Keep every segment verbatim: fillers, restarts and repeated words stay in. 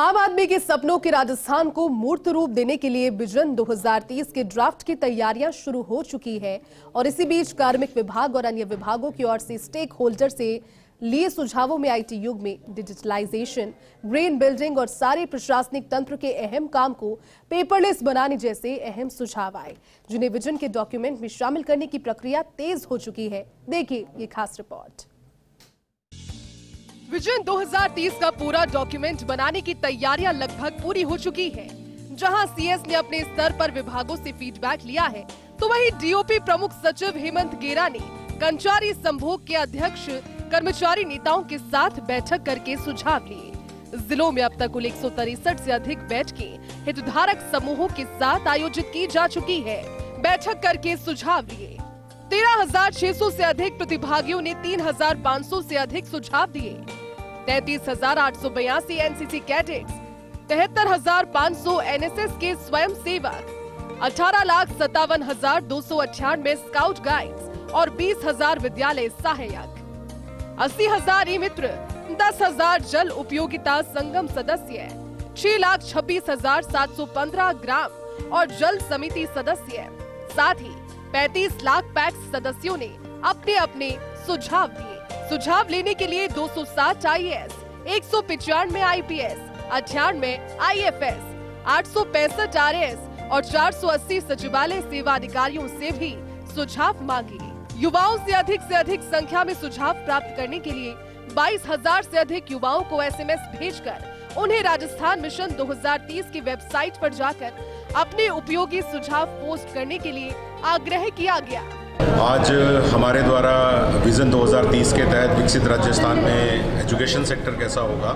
आम आदमी के सपनों के राजस्थान को मूर्त रूप देने के लिए विजन दो हज़ार तीस के ड्राफ्ट की तैयारियां शुरू हो चुकी है और इसी बीच कार्मिक विभाग और अन्य विभागों की ओर से स्टेक होल्डर से लिए सुझावों में आईटी युग में डिजिटलाइजेशन, ग्रीन बिल्डिंग और सारे प्रशासनिक तंत्र के अहम काम को पेपरलेस बनाने जैसे अहम सुझाव आए, जिन्हें विजन के डॉक्यूमेंट में शामिल करने की प्रक्रिया तेज हो चुकी है। देखिए ये खास रिपोर्ट। विजन दो हज़ार तीस का पूरा डॉक्यूमेंट बनाने की तैयारियां लगभग पूरी हो चुकी है। जहां सीएस ने अपने स्तर पर विभागों से फीडबैक लिया है, तो वहीं डीओपी प्रमुख सचिव हेमंत गेरा ने कर्मचारी संभोग के अध्यक्ष कर्मचारी नेताओं के साथ बैठक करके सुझाव लिए। जिलों में अब तक कुल एक सौ तिरसठ से अधिक बैठकें हितधारक समूहों के साथ आयोजित की जा चुकी है। बैठक करके सुझाव लिए। तेरह हजार छह सौ से अधिक प्रतिभागियों ने तीन हजार पाँच सौ से अधिक सुझाव दिए। तैतीस हजार आठ सौ बयासी एनसीसी कैडेट्स, तिहत्तर हजार पाँच सौ एनएसएस के स्वयं सेवक, अठारह लाख सत्तावन हजार दो सौ अठानवे स्काउट गाइड्स और बीस हजार विद्यालय सहायक, अस्सी हजार ई मित्र, दस हजार जल उपयोगिता संगम सदस्य, छह लाख छब्बीस हजार सात सौ पंद्रह ग्राम और जल समिति सदस्य, साथ ही पैंतीस लाख पैक्स सदस्यों ने अपने अपने सुझाव दिए। सुझाव लेने के लिए दो सौ सात आईएएस, एक सौ पिचानवे आईपीएस, अठानवे आईएफएस, आठ सौ पैंसठ आरएएस और चार सौ अस्सी सचिवालय सेवा अधिकारियों से भी सुझाव मांगे। युवाओं से अधिक से अधिक संख्या में सुझाव प्राप्त करने के लिए बाईस हज़ार से अधिक युवाओं को एसएमएस भेजकर उन्हें राजस्थान मिशन दो हज़ार तीस की वेबसाइट पर जाकर अपने उपयोगी सुझाव पोस्ट करने के लिए आग्रह किया गया। आज हमारे द्वारा विजन दो हज़ार तीस के तहत विकसित राजस्थान में एजुकेशन सेक्टर कैसा होगा,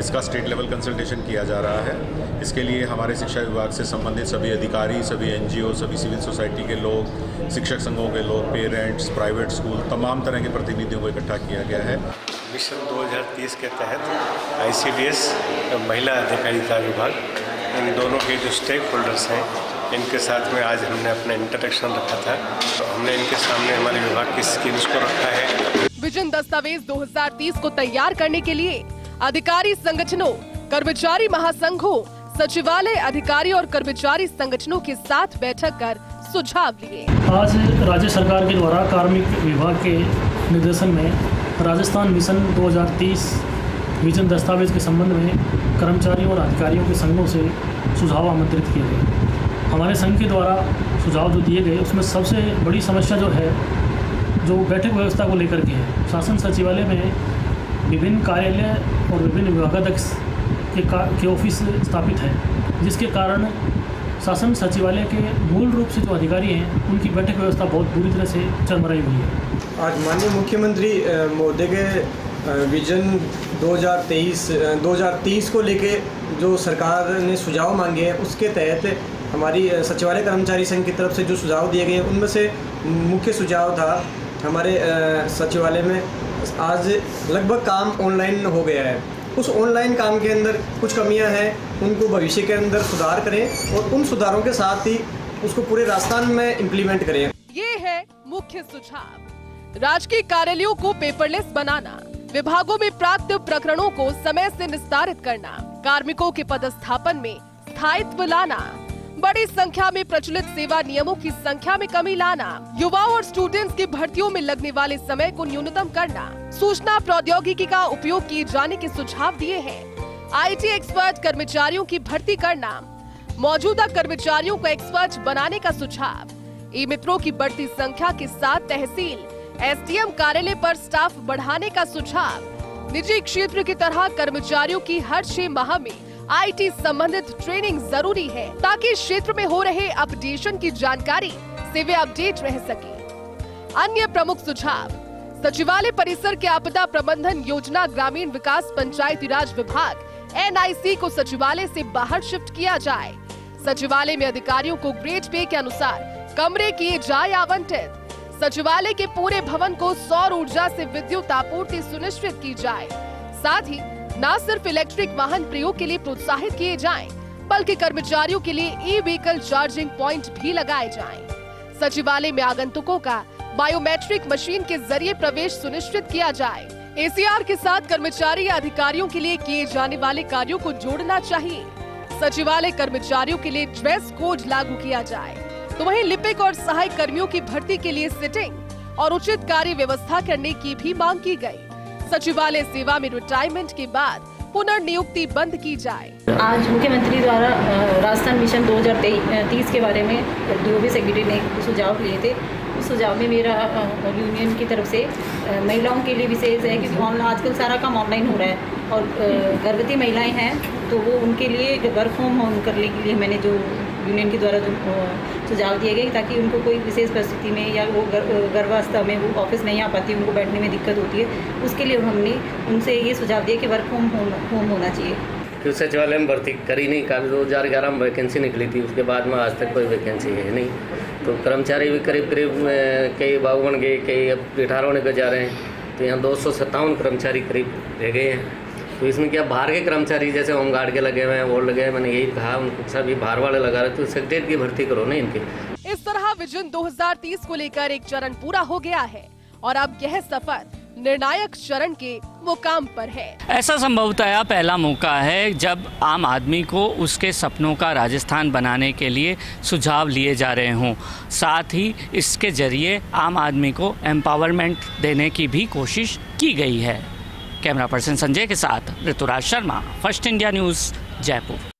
इसका स्टेट लेवल कंसल्टेशन किया जा रहा है। इसके लिए हमारे शिक्षा विभाग से संबंधित सभी अधिकारी, सभी एनजीओ, सभी सिविल सोसाइटी के लोग, शिक्षक संघों के लोग, पेरेंट्स, प्राइवेट स्कूल, तमाम तरह के प्रतिनिधियों को इकट्ठा किया गया है। मिशन दो हज़ार तीस के तहत आईसीडीएस और महिला अधिकारिता विभाग, इन दोनों के जो स्टेक होल्डर्स हैं, इनके साथ में आज हमने अपना इंटरेक्शन रखा था। तो हमने इनके सामने हमारे विभाग की स्कीम्स को रखा है। विजन दस्तावेज दो हज़ार तीस को तैयार करने के लिए अधिकारी संगठनों, कर्मचारी महासंघों, सचिवालय अधिकारी और कर्मचारी संगठनों के साथ बैठक कर सुझाव लिए। आज राज्य सरकार के द्वारा कार्मिक विभाग के निर्देशन में राजस्थान मिशन दो हज़ार तीस विजन दस्तावेज के संबंध में कर्मचारियों और अधिकारियों के संघों से सुझाव आमंत्रित किए गए। हमारे संघ के द्वारा सुझाव जो दिए गए, उसमें सबसे बड़ी समस्या जो है, जो बैठक व्यवस्था को लेकर के है। शासन सचिवालय में विभिन्न कार्यालय और विभिन्न विभागाध्यक्ष के के ऑफिस स्थापित हैं, जिसके कारण शासन सचिवालय के मूल रूप से जो अधिकारी हैं, उनकी बैठक व्यवस्था बहुत बुरी तरह से चरमराई हुई है। आज माननीय मुख्यमंत्री महोदय के विजन दो हज़ार तेईस दो हज़ार तीस को लेके जो सरकार ने सुझाव मांगे हैं, उसके तहत हमारी सचिवालय कर्मचारी संघ की तरफ से जो सुझाव दिए गए, उनमें से मुख्य सुझाव था हमारे सचिवालय में आज लगभग काम ऑनलाइन हो गया है। उस ऑनलाइन काम के अंदर कुछ कमियां हैं, उनको भविष्य के अंदर सुधार करें और उन सुधारों के साथ ही उसको पूरे राजस्थान में इम्प्लीमेंट करें। ये है मुख्य सुझाव। राजकीय कार्यालयों को पेपरलेस बनाना, विभागों में प्राप्त प्रकरणों को समय से निस्तारित करना, कार्मिकों के पदस्थापन में स्थायित्व लाना, बड़ी संख्या में प्रचलित सेवा नियमों की संख्या में कमी लाना, युवाओं और स्टूडेंट्स की भर्तियों में लगने वाले समय को न्यूनतम करना, सूचना प्रौद्योगिकी का उपयोग किए जाने के सुझाव दिए हैं। आईटी एक्सपर्ट कर्मचारियों की भर्ती करना, मौजूदा कर्मचारियों को एक्सपर्ट बनाने का सुझाव, ई मित्रों की बढ़ती संख्या के साथ तहसील एसडीएम कार्यालय पर स्टाफ बढ़ाने का सुझाव, निजी क्षेत्र की तरह कर्मचारियों की हर छह माह में आईटी संबंधित ट्रेनिंग जरूरी है, ताकि क्षेत्र में हो रहे अपडेशन की जानकारी से वे अपडेट रह सके। अन्य प्रमुख सुझाव सचिवालय परिसर के आपदा प्रबंधन योजना ग्रामीण विकास पंचायती राज विभाग एनआईसी को सचिवालय से बाहर शिफ्ट किया जाए, सचिवालय में अधिकारियों को ग्रेड पे के अनुसार कमरे किए जाए आवंटित, सचिवालय के पूरे भवन को सौर ऊर्जा से विद्युत आपूर्ति सुनिश्चित की जाए, साथ ही न सिर्फ इलेक्ट्रिक वाहन प्रयोग के लिए प्रोत्साहित किए जाएं, बल्कि कर्मचारियों के लिए ई व्हीकल चार्जिंग पॉइंट भी लगाए जाएं। सचिवालय में आगंतुकों का बायोमेट्रिक मशीन के जरिए प्रवेश सुनिश्चित किया जाए, एसीआर के साथ कर्मचारी या अधिकारियों के लिए किए जाने वाले कार्यों को जोड़ना चाहिए। सचिवालय कर्मचारियों के लिए ड्रेस कोड लागू किया जाए, तो वहीं लिपिक और सहायक कर्मियों की भर्ती के लिए सिटिंग और उचित कार्य व्यवस्था करने की भी मांग की गई। सचिवालय सेवा में रिटायरमेंट के बाद पुनर्नियुक्ति बंद की जाए। आज मुख्यमंत्री द्वारा राजस्थान मिशन दो हज़ार तीस के बारे में डीओबी सेक्रेटरी ने सुझाव लिए थे। उस सुझाव में मेरा यूनियन की तरफ से महिलाओं के लिए विशेष है, क्योंकि ऑनलाइन आजकल सारा काम ऑनलाइन हो रहा है और गर्भवती महिलाएं हैं तो वो उनके लिए जो वर्क फ्रॉम होम करने के लिए मैंने जो यूनियन के द्वारा जो सुझाव दिए गए, ताकि उनको कोई विशेष परिस्थिति में या वो गर्भावस्था में वो ऑफिस नहीं आ पाती, उनको बैठने में दिक्कत होती है, उसके लिए हमने उनसे ये सुझाव दिया कि वर्क फ्रॉम होम होम होना चाहिए। क्योंकि सचिवालय में भर्ती करी नहीं, काफ़ी दो हज़ार ग्यारह में वैकेंसी निकली थी, उसके बाद में आज तक कोई वैकेंसी है नहीं। तो कर्मचारी भी करीब करीब कई बावन गए, कई अब अठारह होने को जा रहे हैं, तो यहाँ दो सौ सत्तावन कर्मचारी करीब रह गए हैं। तो इसमें क्या बाहर के कर्मचारी जैसे होमगार्ड के लगे हुए हैं वो लगे हैं, मैंने यही कहा उनको सब ये बाहर वाले लगा रहे, तो सेक्रेटरी की भर्ती करो ना इनके। इस तरह विजन दो हज़ार तीस को लेकर एक चरण पूरा हो गया है और अब यह सफर निर्णायक चरण के मुकाम पर है। ऐसा संभवतः पहला मौका है जब आम आदमी को उसके सपनों का राजस्थान बनाने के लिए सुझाव लिए जा रहे हों, साथ ही इसके जरिए आम आदमी को एम्पावरमेंट देने की भी कोशिश की गई है। कैमरा पर्सन संजय के साथ Rituraj Sharma, first India news, Jaipur.